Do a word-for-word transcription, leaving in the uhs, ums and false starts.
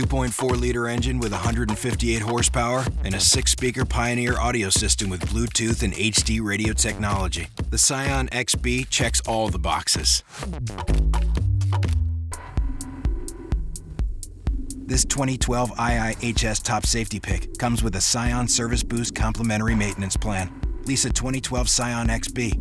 two point four liter engine with one hundred fifty-eight horsepower and a six-speaker Pioneer audio system with Bluetooth and H D radio technology. The Scion X B checks all the boxes. This twenty twelve I I H S top safety pick comes with a Scion Service Boost complimentary maintenance plan. Lease a twenty twelve Scion X B